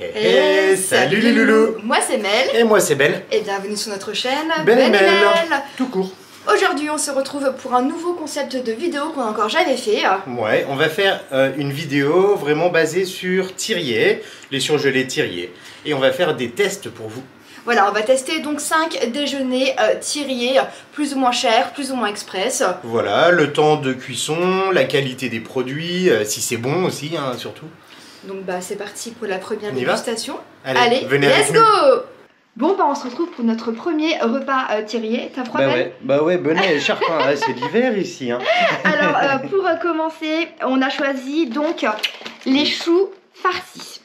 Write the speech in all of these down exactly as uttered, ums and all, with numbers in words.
Hey, hey, salut, salut les loulous. Moi c'est Mel. Et moi c'est Ben. Et bienvenue sur notre chaîne Ben, ben et Mel. Mel tout court. Aujourd'hui on se retrouve pour un nouveau concept de vidéo qu'on n'a encore jamais fait. Ouais, on va faire euh, une vidéo vraiment basée sur Thiriet, les surgelés Thiriet. Et on va faire des tests pour vous. Voilà, on va tester donc cinq déjeuners euh, Thiriet, plus ou moins chers, plus ou moins express. Voilà, le temps de cuisson, la qualité des produits, euh, si c'est bon aussi, hein, surtout. Donc bah c'est parti pour la première dégustation. Allez, Allez venez let's go nous. Bon bah on se retrouve pour notre premier repas euh, Thiriet. T'as froid, Ben? Bah ouais, bah ouais, bonnet et charpin, ah, c'est l'hiver ici hein. Alors euh, pour euh, commencer, on a choisi donc les choux farcis.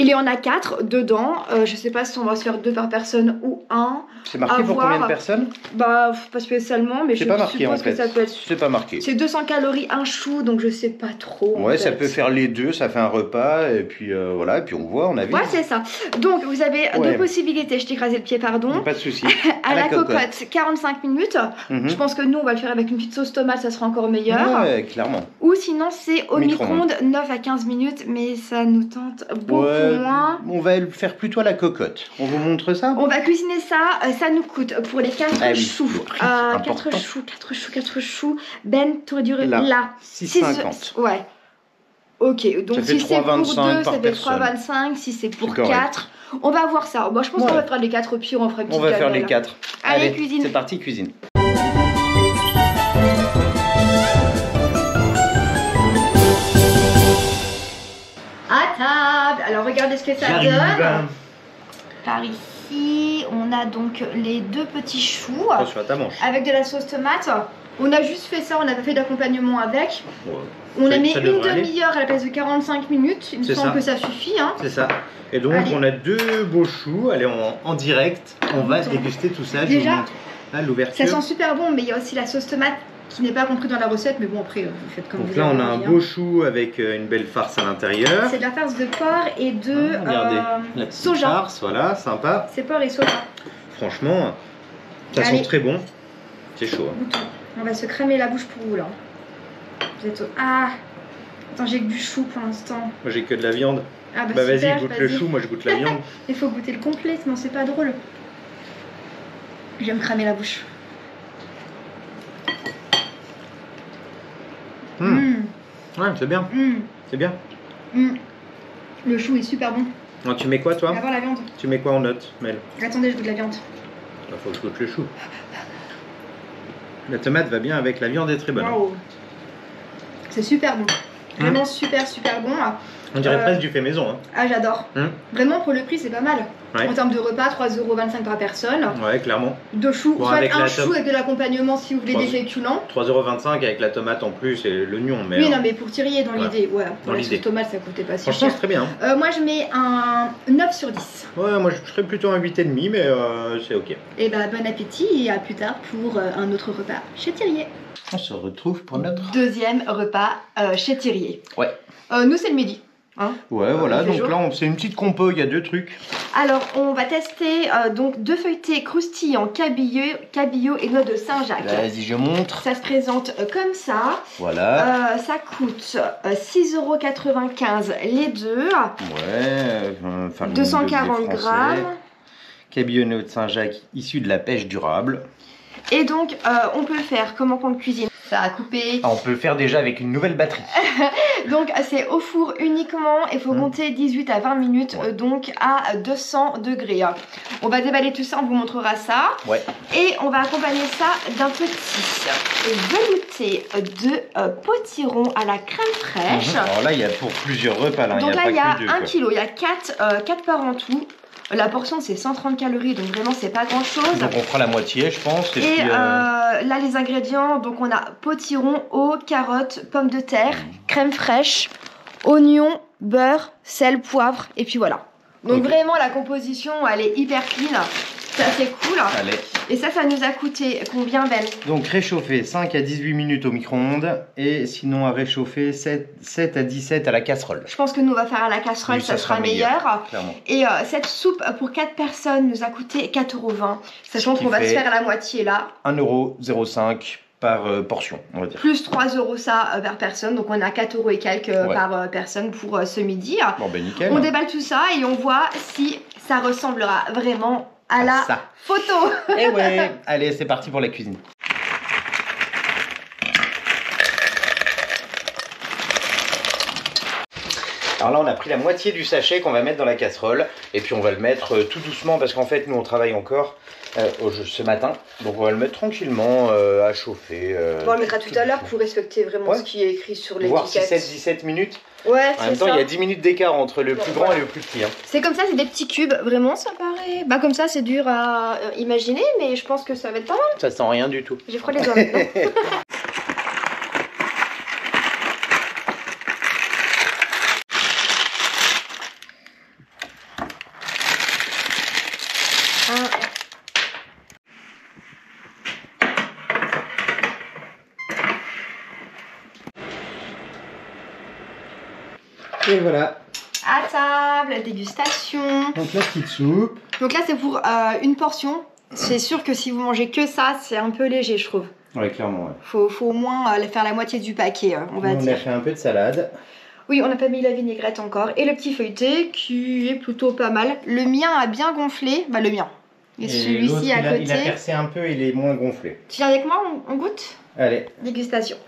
Il y en a quatre dedans, euh, je sais pas si on va se faire deux par personne ou un. C'est marqué pour combien de personnes? Bah pas spécialement, mais je pas marqué, suppose en fait. que ça peut être... C'est pas marqué. C'est deux cents calories un chou, donc je sais pas trop. Ouais, ça fait. peut faire les deux, ça fait un repas, et puis euh, voilà, et puis on voit, on a vu. Ouais, c'est ça. Donc vous avez ouais. deux possibilités, je t'ai écrasé le pied, pardon. Pas de souci. à, à la, la cocotte, cocotte, quarante-cinq minutes. Mm-hmm. Je pense que nous on va le faire avec une petite sauce tomate, ça sera encore meilleur. Ouais, clairement. Ou sinon c'est au micro-ondes, neuf à quinze minutes, mais ça nous tente beaucoup. Ouais. On va le faire plutôt à la cocotte. On vous montre ça? On va cuisiner ça. Ça nous coûte pour les quatre ah oui, choux. Euh, quatre choux, quatre choux, quatre choux. Ben, t'aurais dû là. là. six cinquante. Ouais. Ok, donc si c'est pour deux, ça fait trois vingt-cinq. Si c'est pour quatre, on va voir ça. Moi, je pense ouais. qu'on va faire les quatre. Au pire, on fera une petite On va faire les quatre. Allez, Allez cuisine. C'est parti, cuisine. Alors regardez ce que ça donne. Par ici, on a donc les deux petits choux avec de la sauce tomate. On a juste fait ça, on n'a pas fait d'accompagnement avec. Ouais. On a mis une demi-heure à la place de quarante-cinq minutes. Il me semble que ça suffit. Hein. C'est ça. Et donc Allez. on a deux beaux choux. Allez, on, en direct, on va donc, déguster tout ça. Déjà, je vous montre. Là, l'ouverture. Ça sent super bon, mais il y a aussi la sauce tomate qui n'est pas compris dans la recette, mais bon après vous faites comme vous voulez. Donc là on a un beau chou avec une belle farce à l'intérieur. C'est de la farce de porc et de ah, regardez, euh, la petite soja. Farce, voilà, sympa. C'est porc et soja. Franchement, ça Allez. sent très bon. C'est chaud. Hein. On va se cramer la bouche pour vous là. Vous êtes au... Ah Attends, j'ai que du chou pour l'instant. Moi j'ai que de la viande. Ah bah, bah vas-y, goûte vas le chou, moi je goûte la viande. Il faut goûter le complet, sinon c'est pas drôle. Je vais me cramer la bouche. Mmh. Mmh. Ouais, c'est bien. Mmh. C'est bien. Mmh. Le chou est super bon. Alors, tu mets quoi, toi? Avant la viande. Tu mets quoi en note, Mel? Attendez, je goûte la viande. Il faut que je goûte le chou. La tomate va bien avec la viande, est très bonne. Wow. C'est super bon. Mmh. Vraiment super, super bon. On dirait euh... presque du fait maison. Hein. Ah, j'adore. Mmh. Vraiment, pour le prix, c'est pas mal. Ouais. En termes de repas, trois euros vingt-cinq par personne. Ouais, clairement. Deux choux, bon, soit avec un chou avec de l'accompagnement si vous voulez des féculents. trois euros vingt-cinq avec la tomate en plus et l'oignon. Mais oui, hein. non, mais pour Thiriet, dans l'idée. Ouais, voilà. Pour dans la sauce tomate, ça coûtait pas si cher. Franchement, c'est très bien. Euh, moi, je mets un neuf sur dix. Ouais, moi, je serais plutôt un huit virgule cinq, mais euh, c'est ok. Et bah, bon appétit et à plus tard pour euh, un autre repas chez Thiriet. On se retrouve pour notre deuxième repas euh, chez Thiriet. Ouais. Euh, nous, c'est le midi. Hein ouais euh, voilà, donc jour. là on c'est une petite compo, il y a deux trucs. Alors on va tester euh, donc deux feuilletés croustillants, cabillaud, cabillaud et noix de Saint-Jacques. Vas-y, je montre. Ça se présente euh, comme ça. Voilà. Euh, ça coûte euh, six euros quatre-vingt-quinze les deux. Ouais, enfin, deux cent quarante grammes. Cabillaud et noix de Saint-Jacques issu de la pêche durable. Et donc euh, on peut faire comment qu'on le cuisine? Ça a coupé. Ah, on peut faire déjà avec une nouvelle batterie. Donc c'est au four uniquement, il faut mmh. compter dix-huit à vingt minutes, ouais. donc à deux cents degrés. On va déballer tout ça, on vous montrera ça. Ouais. Et on va accompagner ça d'un petit velouté de euh, potiron à la crème fraîche. Mmh. Alors là il y a pour plusieurs repas. Là. Donc il y a là il y a, y a un kilo, il y a quatre parts en tout. La portion c'est cent trente calories, donc vraiment c'est pas grand chose. Donc on fera la moitié je pense. Et, et puis, euh... Euh, là les ingrédients, donc on a potiron, eau, carottes, pommes de terre, crème fraîche, oignons, beurre, sel, poivre et puis voilà. Donc okay. vraiment la composition elle est hyper fine, c'est assez cool. Allez. Et ça, ça nous a coûté combien, Ben? Donc réchauffer cinq à dix-huit minutes au micro-ondes et sinon à réchauffer sept à dix-sept à la casserole. Je pense que nous on va faire à la casserole, oui, ça, ça sera, sera meilleur. meilleur. Et euh, cette soupe pour quatre personnes nous a coûté quatre euros vingt, sachant qu'on va se faire à la moitié là. un euro zéro cinq par euh, portion, on va dire. Plus trois euros ça euh, par personne, donc on a quatre euros et quelques euh, ouais. par euh, personne pour euh, ce midi. Bon ben nickel. On déballe tout ça et on voit si ça ressemblera vraiment à, à la ça. photo. Et ouais, allez c'est parti pour la cuisine. Alors là on a pris la moitié du sachet qu'on va mettre dans la casserole et puis on va le mettre euh, tout doucement parce qu'en fait nous on travaille encore Euh, au jeu, ce matin, donc on va le mettre tranquillement euh, à chauffer. Euh, bon, on le mettra tout, tout à l'heure pour respecter vraiment ouais. ce qui est écrit sur l'étiquette. Voir seize dix-sept minutes. Ouais, en même temps, ça. il y a dix minutes d'écart entre le bon, plus grand voilà. et le plus petit. Hein. C'est comme ça, c'est des petits cubes. Vraiment, ça paraît. Bah, comme ça, c'est dur à imaginer, mais je pense que ça va être pas mal. Ça sent rien du tout. J'ai froid les doigts maintenant. Et voilà. À table, la dégustation. Donc la petite soupe. Donc là c'est pour euh, une portion. C'est sûr que si vous mangez que ça, c'est un peu léger je trouve. Ouais, clairement ouais. Faut, faut au moins euh, faire la moitié du paquet, euh, on va on dire. On a fait un peu de salade. Oui, on n'a pas mis la vinaigrette encore. Et le petit feuilleté qui est plutôt pas mal. Le mien a bien gonflé, bah le mien. Et, Et celui-ci à côté. Il a percé un peu, il est moins gonflé. Tu viens avec moi, on, on goûte? Allez. Dégustation.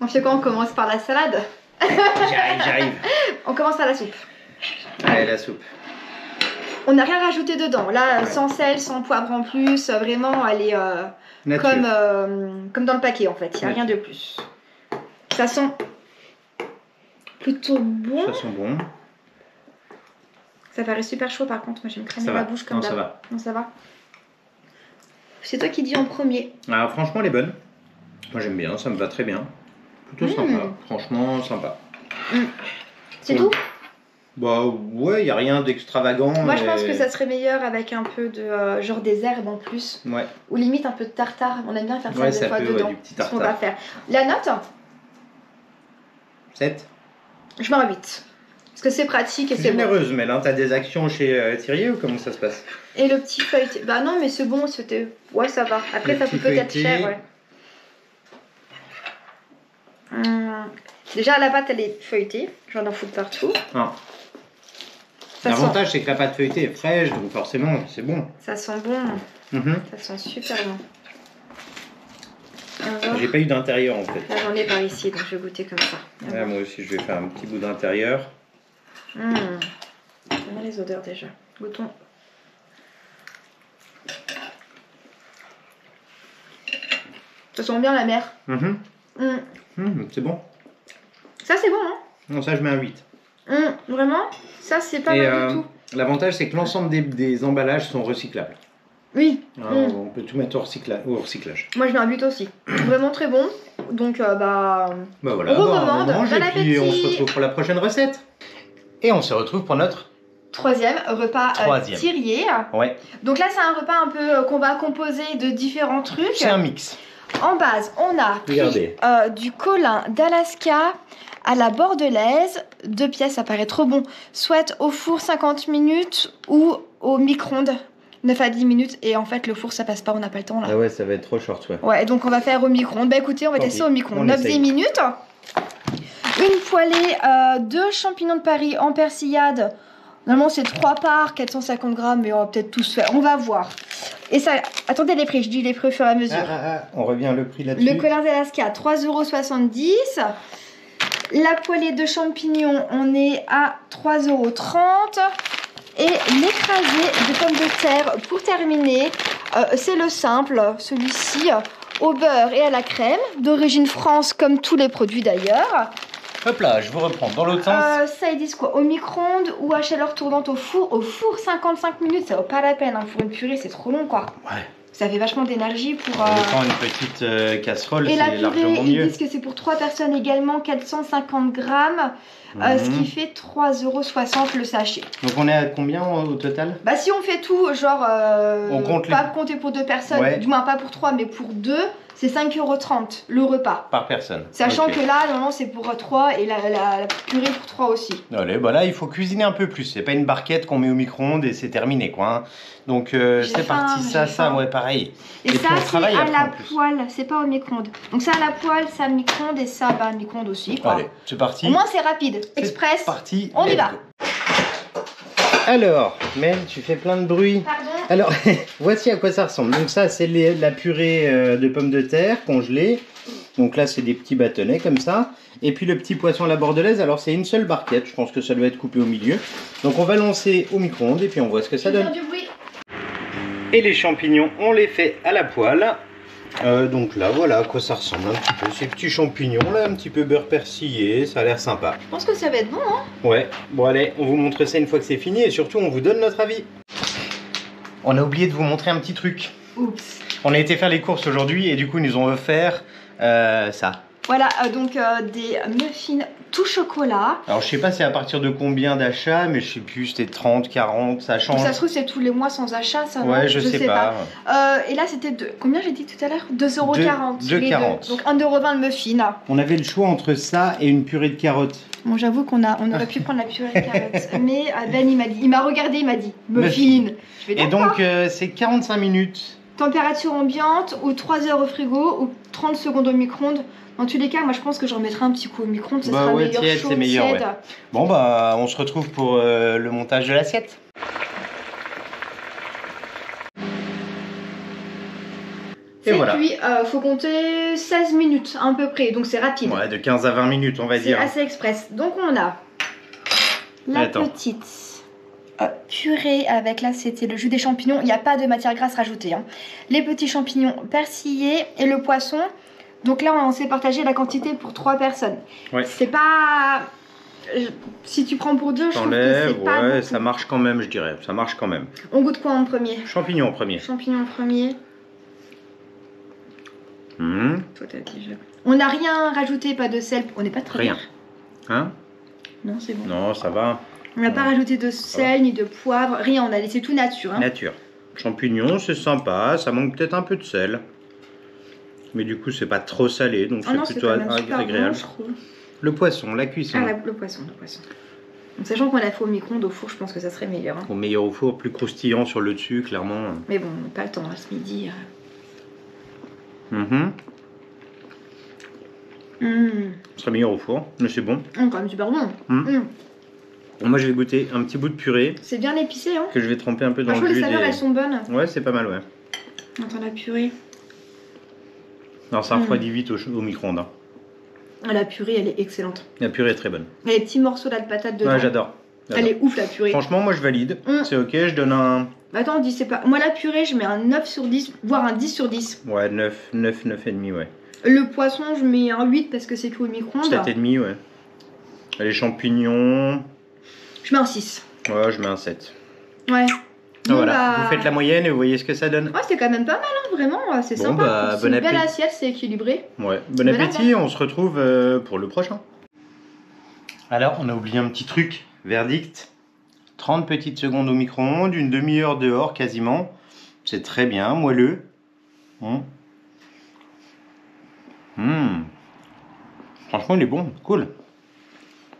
On fait quoi? On commence par la salade. J'arrive, j'arrive. On commence par la soupe. Allez, la soupe. On n'a rien rajouté dedans. Là, ouais. sans sel, sans poivre en plus. Vraiment, elle est euh, comme, euh, comme dans le paquet en fait. Il n'y a Nature. rien de plus. Ça sent plutôt bon. Ça sent bon. Ça paraît super chaud par contre. Moi, j'aime cramer la bouche comme ça. Non, ça va. Non, ça va. C'est toi qui dis en premier. Alors, franchement, elle est bonne. Moi, j'aime bien. Ça me va très bien. Plutôt mmh. sympa, franchement sympa. Mmh. C'est tout? Bah ouais, il n'y a rien d'extravagant. Moi mais... je pense que ça serait meilleur avec un peu de euh, genre des herbes en plus. Ouais. Ou limite un peu de tartare, on aime bien faire ça ouais, des ça fois peut, dedans. Ouais, du petit tartare. Ce qu'on va faire. La note? sept. Je mets un huit. Parce que c'est pratique et c'est bon. Généreuse, mais là t'as des actions chez euh, Thiriet ou comment ça se passe? Et le petit feuilleté? Bah non mais c'est bon, c'était... Ouais ça va. Après le ça peut peut-être cher, ouais. Hum. Déjà la pâte elle est feuilletée, j'en fous de partout. Ah. L'avantage c'est que la pâte feuilletée est fraîche, donc forcément c'est bon. Ça sent bon, mm-hmm. ça sent super bon. J'ai pas eu d'intérieur en fait. Là j'en ai par ici, donc je vais goûter comme ça. Là, moi aussi je vais faire un petit bout d'intérieur. Hum. J'aime les odeurs déjà. Goûtons. Ça sent bien la mer. Mm-hmm. Mm. Mmh, c'est bon. Ça c'est bon hein? Non ça je mets un huit. Mmh, vraiment? Ça c'est pas Et mal euh, du tout. L'avantage c'est que l'ensemble des, des emballages sont recyclables. Oui. Alors, mmh. On peut tout mettre au, recycla au recyclage. Moi je mets un huit aussi. Vraiment très bon. Donc euh, bah, bah voilà, on recommande. Bah, on mange, bon appétit. Et puis on se retrouve pour la prochaine recette. Et on se retrouve pour notre... Troisième repas Troisième. Euh, Thiriet. Ouais. Donc là c'est un repas un peu euh, qu'on va composer de différents trucs. C'est un mix. En base, on a pris euh, du colin d'Alaska à la bordelaise. Deux pièces, ça paraît trop bon. Soit au four cinquante minutes ou au micro-ondes neuf à dix minutes. Et en fait, le four, ça passe pas, on n'a pas le temps là. Ah ouais, ça va être trop short, ouais. Ouais, donc on va faire au micro-ondes. Bah écoutez, on va tester au micro-ondes neuf à dix minutes. Une poêlée euh, de champignons de Paris en persillade. Normalement, c'est trois parts, quatre cent cinquante grammes, mais on va peut-être tous faire. On va voir. Et ça, attendez les prix, je dis les prix au fur et à mesure. Ah, ah, ah, on revient le prix là-dessus. Le colin d'Alaska, trois euros soixante-dix. La poêlée de champignons, on est à trois euros trente. Et l'écrasé de pommes de terre, pour terminer, euh, c'est le simple, celui-ci, au beurre et à la crème, d'origine France, comme tous les produits d'ailleurs. Hop là, je vous reprends dans l'autre sens. Euh, ça ils disent quoi? Au micro-ondes ou à chaleur tournante au four? Au four cinquante-cinq minutes, ça vaut pas la peine. Hein. Pour une purée, c'est trop long quoi. Ouais. Ça fait vachement d'énergie pour. Euh... Prend une petite euh, casserole, c'est largement mieux. Et la purée, ils disent que c'est pour trois personnes également, quatre cent cinquante grammes, mmh. euh, ce qui fait trois euros soixante le sachet. Donc on est à combien au total? Bah si on fait tout, genre. Euh, on compte pas les... compter pour deux personnes, ouais. du moins pas pour trois, mais pour deux. c'est cinq euros trente le repas. Par personne. Sachant okay. que là, non, non, c'est pour trois et la, la, la purée pour trois aussi. Allez, bah là, il faut cuisiner un peu plus. C'est pas une barquette qu'on met au micro-ondes et c'est terminé, quoi. Hein. Donc, euh, c'est parti, ça, ça, ouais, pareil. Et, et ça, c'est à la poêle, c'est pas au micro-ondes. Donc, ça, à la poêle, ça, micro-ondes et ça, bah, micro-ondes aussi, quoi. Allez, c'est parti. Au moins, c'est rapide. Express. C'est parti. On y va. Alors, Mel, tu fais plein de bruit. Pardon. Alors, voici à quoi ça ressemble. Donc ça, c'est la purée euh, de pommes de terre congelées. Donc là, c'est des petits bâtonnets comme ça. Et puis le petit poisson à la bordelaise. Alors, c'est une seule barquette. Je pense que ça doit être coupé au milieu. Donc, on va lancer au micro-ondes et puis on voit ce que ça donne. Et les champignons, on les fait à la poêle. Euh, donc là, voilà à quoi ça ressemble un petit peu. Ces petits champignons, là, un petit peu beurre persillé, ça a l'air sympa. Je pense que ça va être bon, hein? Ouais. Bon, allez, on vous montre ça une fois que c'est fini et surtout, on vous donne notre avis. On a oublié de vous montrer un petit truc. Oups. On a été faire les courses aujourd'hui et du coup, ils nous ont offert euh, ça. Voilà, euh, donc euh, des muffins tout chocolat. Alors, je sais pas c'est à partir de combien d'achats, mais je sais plus, c'était trente, quarante, ça change. Donc, ça se trouve, c'est tous les mois sans achat, ça. Ouais, je, je sais, sais pas. pas. Euh, et là, c'était de... combien j'ai dit tout à l'heure, deux euros quarante. deux euros quarante. Donc, un euro vingt le muffin. On avait le choix entre ça et une purée de carottes. Bon, j'avoue qu'on a, on aurait pu prendre la purée de carottes, mais Ben, il m'a dit, il m'a regardé, il m'a dit, muffin. Je vais et donc, euh, c'est quarante-cinq minutes. Température ambiante ou trois heures au frigo ou trente secondes au micro-ondes. En tous les cas, moi je pense que je remettrai un petit coup au micro-ondes, ça bah sera ouais, meilleur tiède, chaud, c'est meilleur, ouais. Bon bah on se retrouve pour euh, le montage de l'assiette. Et voilà. Puis euh, faut compter seize minutes à peu près, donc c'est rapide. Ouais, de quinze à vingt minutes on va dire. C'est assez express. Donc on a la Attends. petite... Euh, purée avec, là c'était le jus des champignons, il n'y a pas de matière grasse rajoutée hein. Les petits champignons persillés et le poisson, donc là on s'est partagé la quantité pour trois personnes, ouais. C'est pas... si tu prends pour deux je trouve que c'est pas ouais, ça marche quand même, je dirais, ça marche quand même. On goûte quoi en premier? Champignons en premier. Champignons en premier. Mmh. Tout à dit, je... On n'a rien rajouté, pas de sel, on n'est pas trop Rien. Hein? Non c'est bon. Non ça va. On n'a ouais. pas rajouté de sel, ni de poivre, rien, on a laissé tout nature. Hein. Nature. Champignons, c'est sympa, ça manque peut-être un peu de sel. Mais du coup, c'est pas trop salé, donc ah c'est plutôt agréable. Bon, le poisson, la cuisson. Ah, la, le poisson, le poisson. Donc, sachant qu'on l'a fait au micro-ondes, au four, je pense que ça serait meilleur. Hein. Au meilleur au four, plus croustillant sur le dessus, clairement. Mais bon, on n'a pas le temps à ce midi. Hum mmh. mmh. Ce serait meilleur au four, mais c'est bon. Mmh, quand même super bon. Mmh. Mmh. Moi je vais goûter un petit bout de purée. C'est bien épicé hein. Que je vais tremper un peu dans le jus. Franchement les saveurs des... elles sont bonnes. Ouais c'est pas mal ouais. Attends la purée. Non ça refroidit mmh. vite au, au micro-ondes. Hein. La purée elle est excellente. La purée est très bonne. Il y a des petits morceaux là de patates dedans. Ouais j'adore. Elle est ouf la purée. Franchement moi je valide. Mmh. C'est ok, je donne un... Attends on dit c'est pas... Moi la purée je mets un neuf sur dix, voire un dix sur dix. Ouais neuf, neuf, neuf et demi ouais. Le poisson je mets un huit parce que c'est tout au micro-ondes. sept et demi ouais. Les champignons... Je mets un six. Ouais, je mets un sept. Ouais. Bon voilà, bah... vous faites la moyenne et vous voyez ce que ça donne. Ouais, c'est quand même pas mal, hein, vraiment. C'est bon, sympa. Bah, c'est bon une appétit. Belle assiette, c'est équilibré. Ouais, bon, bon appétit. Appel. On se retrouve euh, pour le prochain. Alors, on a oublié un petit truc. Verdict. trente petites secondes au micro-ondes, une demi-heure dehors quasiment. C'est très bien, moelleux. Hum. Hum. Franchement, il est bon, cool.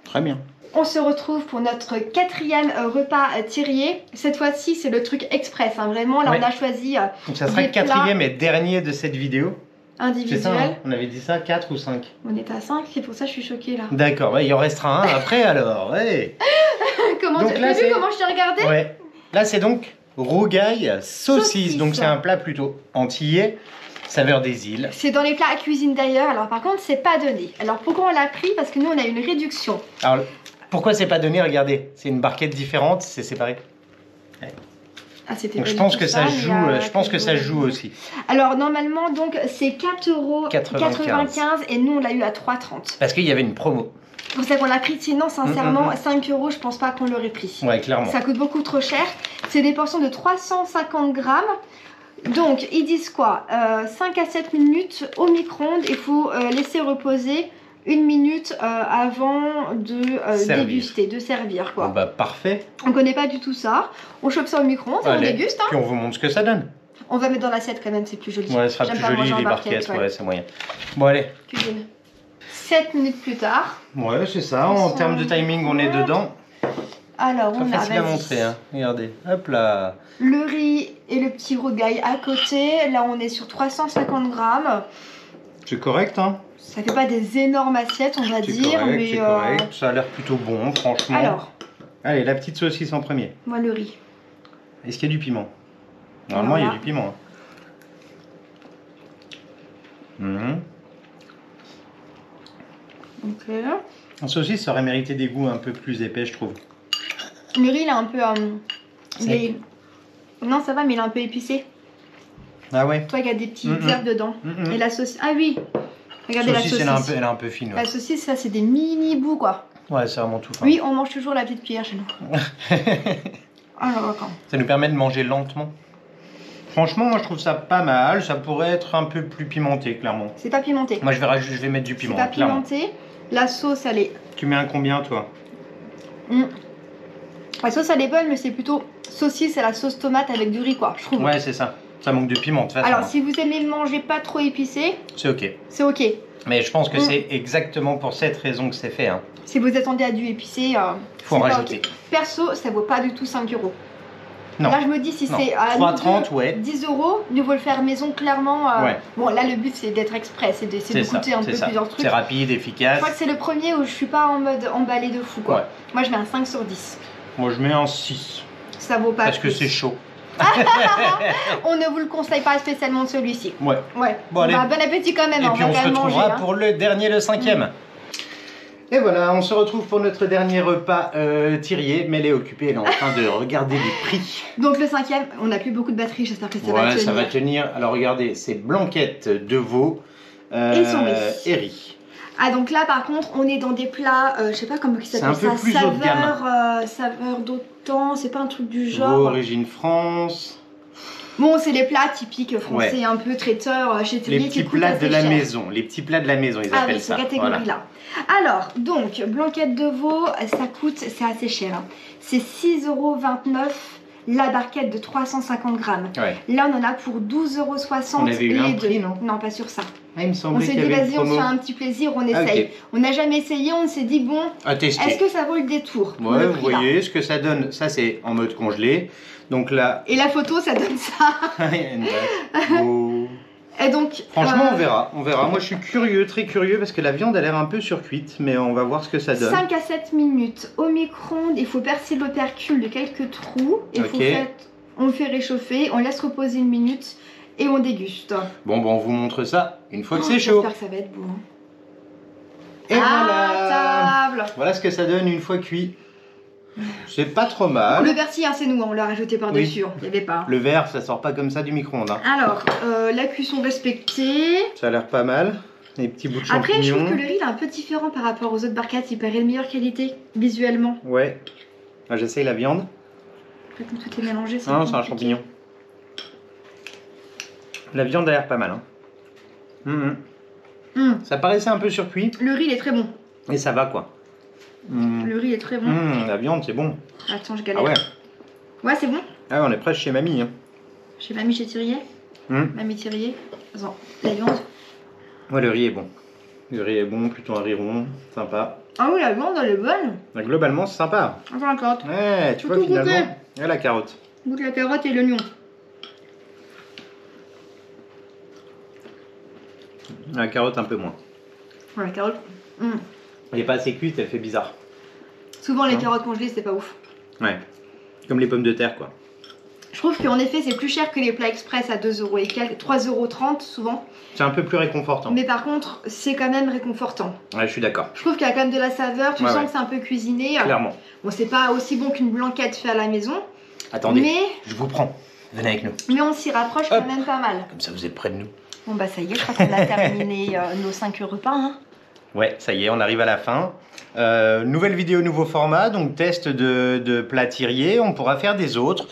Très bien. On se retrouve pour notre quatrième repas Thiriet. Cette fois-ci, c'est le truc express. Hein. Vraiment, là, ouais. on a choisi. Donc, ça sera le quatrième et dernier de cette vidéo. Individuel. Ça, hein on avait dit ça, quatre ou cinq. On est à cinq, c'est pour ça que je suis choquée là. D'accord, ouais, il en restera un après alors. Ouais. Comment donc, tu as vu comment je t'ai regardé ouais. Là, c'est donc rougaille saucisse. saucisse. Donc, c'est un plat plutôt antillais. Saveur des îles. C'est dans les plats à cuisine d'ailleurs. Alors, par contre, c'est pas donné. Alors, pourquoi on l'a pris? Parce que nous, on a une réduction. Alors, pourquoi c'est pas donné? Regardez, c'est une barquette différente, c'est séparé. Ouais. Ah, donc je pense que ça joue, euh, je pense que ça joue aussi. Alors normalement donc c'est quatre euros quatre-vingt-quinze et nous on l'a eu à trois trente. Parce qu'il y avait une promo. C'est pour ça qu'on l'a pris, sinon sincèrement mmh, mmh. cinq euros je pense pas qu'on l'aurait pris. Ouais clairement. Ça coûte beaucoup trop cher. C'est des portions de trois cent cinquante grammes. Donc ils disent quoi euh, cinq à sept minutes au micro-ondes, il faut euh, laisser reposer. Une minute euh, avant de euh, déguster, de servir quoi. Oh bah parfait. On connaît pas du tout ça. On chope ça au micro-ondes, on déguste. Hein. Puis on vous montre ce que ça donne. On va mettre dans l'assiette quand même, c'est plus joli. Ouais, ce sera plus joli les barquettes, ouais, ouais c'est moyen. Bon, allez. Cuisine. sept minutes plus tard. Ouais, c'est ça, en termes de timing, on est dedans. Alors, on a facile à montrer, hein. Regardez. Hop là. Le riz et le petit rogaille à côté. Là, on est sur trois cent cinquante grammes. C'est correct, hein. Ça fait pas des énormes assiettes, on va dire. Correct, mais euh... correct. Ça a l'air plutôt bon, franchement. Alors. Allez, la petite saucisse en premier. Moi, le riz. Est-ce qu'il y a du piment? Normalement, voilà. Il y a du piment. Hein. Mmh. Ok. La saucisse, ça aurait mérité des goûts un peu plus épais, je trouve. Le riz, il a un peu... Euh, des... Non, ça va, mais il est un peu épicé. Ah ouais. Toi, il y a des petites mmh, herbes mmh. dedans. Mmh, mmh. Et la saucisse... Ah oui. Regardez saucisse, la saucisse. Elle est un peu, elle est un peu fine. Ouais. La saucisse, ça, c'est des mini-bouts, quoi. Ouais, c'est vraiment tout fin. Oui, on mange toujours la petite cuillère chez nous. Alors, quand... Ça nous permet de manger lentement. Franchement, moi, je trouve ça pas mal. Ça pourrait être un peu plus pimenté, clairement. C'est pas pimenté. Moi, je vais, je vais mettre du piment, pas clairement. Pimenté. La sauce, elle est... Tu mets un combien, toi? mmh. La sauce elle est bonne, mais c'est plutôt saucisse à la sauce tomate avec du riz, quoi, je trouve. Ouais, c'est ça. Ça manque de piment, de toute façon. Alors, si vous aimez le manger pas trop épicé, c'est ok. C'est ok. Mais je pense que mmh. c'est exactement pour cette raison que c'est fait. Hein. Si vous attendez à du épicé, euh, faut en rajouter. Okay. Perso, ça vaut pas du tout cinq euros. Non. Là, je me dis si c'est à trois trente, ouais. dix euros, mieux vaut le faire maison, clairement. Euh, ouais. Bon, là, le but, c'est d'être express, c'est de, de goûter ça, un peu ça. plusieurs trucs. C'est rapide, efficace. Je crois que c'est le premier où je suis pas en mode emballé de fou, quoi. Ouais. Moi, je mets un cinq sur dix. Moi, je mets un six. Ça vaut pas. Parce plus. que c'est chaud. On ne vous le conseille pas spécialement celui-ci. Ouais. Ouais. Bon, allez. Bah, bon appétit quand même. Et on puis on se retrouvera hein. pour le dernier, le cinquième. Mmh. Et voilà, on se retrouve pour notre dernier repas euh, Thiriet, mais elle est occupée, elle est en train de regarder les prix. Donc le cinquième, on n'a plus beaucoup de batterie, j'espère que ça ouais, va tenir. Ouais, ça va tenir. Alors regardez, c'est blanquette de veau euh, et, son riz. et riz. Ah donc là par contre on est dans des plats, euh, je sais pas comment ils s'appellent ça, saveur, euh, saveur d'automne, c'est pas un truc du genre. Veau, origine France. Bon c'est les plats typiques français ouais. un peu traiteurs chez Thiriet. Les petits plats de la cher. maison, les petits plats de la maison ils ah, appellent oui, ça. Ah oui, cette catégorie là. Voilà. Alors donc blanquette de veau ça coûte, c'est assez cher, hein. C'est six euros vingt-neuf. La barquette de trois cent cinquante grammes. Ouais. Là, on en a pour douze euros soixante. On avait eu un prix, non ? Non, pas sur ça. Ah, il me semblait qu'il y avait une promo. On s'est dit, vas-y, on se fait un petit plaisir, on essaye. Ah, okay. On n'a jamais essayé, on s'est dit, bon, est-ce que ça vaut le détour ? Ouais, vous voyez ce que ça donne. Ça, c'est en mode congelé. Donc là. Et la photo, ça donne ça. oh. Et donc, franchement, euh... on verra. On verra. Moi, je suis curieux, très curieux, parce que la viande a l'air un peu surcuite, mais on va voir ce que ça donne. cinq à sept minutes au micro-ondes. Il faut percer l'opercule de quelques trous. Et okay. faut faire... On fait réchauffer, on laisse reposer une minute et on déguste. Bon, bon, on vous montre ça une fois que oh, c'est chaud. J'espère que ça va être beau. Et ah, voilà. Table. Voilà ce que ça donne une fois cuit. C'est pas trop mal. Le verre, c'est nous, on l'a rajouté par-dessus. Oui. Hein, pas. Le verre, ça sort pas comme ça du micro-ondes. Hein. Alors, euh, la cuisson respectée. Ça a l'air pas mal. Les petits bouts de champignons. Après, je trouve que le riz il est un peu différent par rapport aux autres barquettes. Il paraît de meilleure qualité visuellement. Ouais. Ah, j'essaye la viande. Après, comme tout est mélangé, c'est Non, c'est un champignon. La viande a l'air pas mal. Hein. Mmh, mmh. Mmh. Ça paraissait un peu surcuit. Le riz, il est très bon. Et ça va quoi. Mmh. Le riz est très bon. Mmh, la viande, c'est bon. Attends, je galère. Ah ouais. Ouais, c'est bon. Ah ouais, on est presque chez mamie. Hein. Chez mamie, chez Thiriet. Mmh. Mamie Thiriet. Attends, la viande. Ouais, le riz est bon. Le riz est bon, plutôt un riz rond, sympa. Ah oui, la viande, elle est bonne. Bah, globalement, c'est sympa. Attends, la carotte. Ouais, tu vois finalement. Et la carotte. Goûte la carotte et l'oignon. La carotte, un peu moins. Ouais, la carotte. Mmh. Elle n'est pas assez cuite, elle fait bizarre. Souvent les hein carottes congelées, c'est pas ouf. Ouais, comme les pommes de terre quoi. Je trouve qu'en effet, c'est plus cher que les plats express à deux euros et quelques, trois euros trente souvent. C'est un peu plus réconfortant. Mais par contre, c'est quand même réconfortant. Ouais, je suis d'accord. Je trouve qu'il y a quand même de la saveur, tu ouais, sens ouais. que c'est un peu cuisiné. Clairement. Bon, c'est pas aussi bon qu'une blanquette faite à la maison. Attendez, mais... je vous prends, venez avec nous. Mais on s'y rapproche Hop. quand même pas mal. Comme ça, vous êtes près de nous. Bon bah ça y est, je crois qu'on a terminé euh, nos cinq repas. Hein. Ouais, ça y est, on arrive à la fin. Euh, nouvelle vidéo, nouveau format, donc test de, de plats Thiriet. On pourra faire des autres.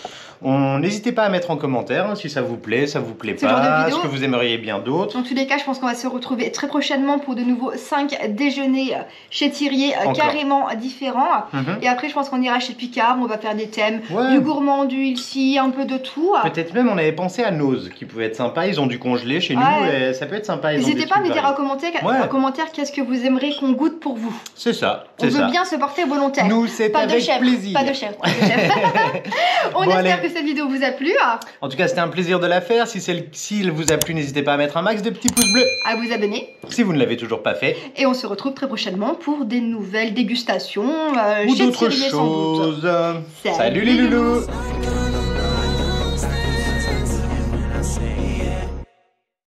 On n'hésitez pas à mettre en commentaire hein, si ça vous plaît, ça vous plaît pas, ce que vous aimeriez bien d'autres. Dans tous les cas, je pense qu'on va se retrouver très prochainement pour de nouveaux cinq déjeuners chez Thiriet Encore. carrément différents. Mm-hmm. Et après, je pense qu'on ira chez Picard, on va faire des thèmes ouais. du gourmand, du ilci, un peu de tout. Peut-être même on avait pensé à Noz qui pouvait être sympa. Ils ont dû congeler chez ouais. nous et ça peut être sympa. N'hésitez pas à nous dire en commentaire, ouais. commentaire qu'est-ce que vous aimeriez qu'on goûte pour vous. C'est ça. On veut ça. bien se porter volontaire. Nous, c'est pas, pas de chef. Pas de chef. On bon, espère allez. que cette vidéo vous a plu. En tout cas, c'était un plaisir de la faire. Si celle s'il vous a plu, n'hésitez pas à mettre un max de petits pouces bleus. À vous abonner. Si vous ne l'avez toujours pas fait. Et on se retrouve très prochainement pour des nouvelles dégustations. Euh, Ou d'autres choses. Sans doute. Salut, Salut les loulous.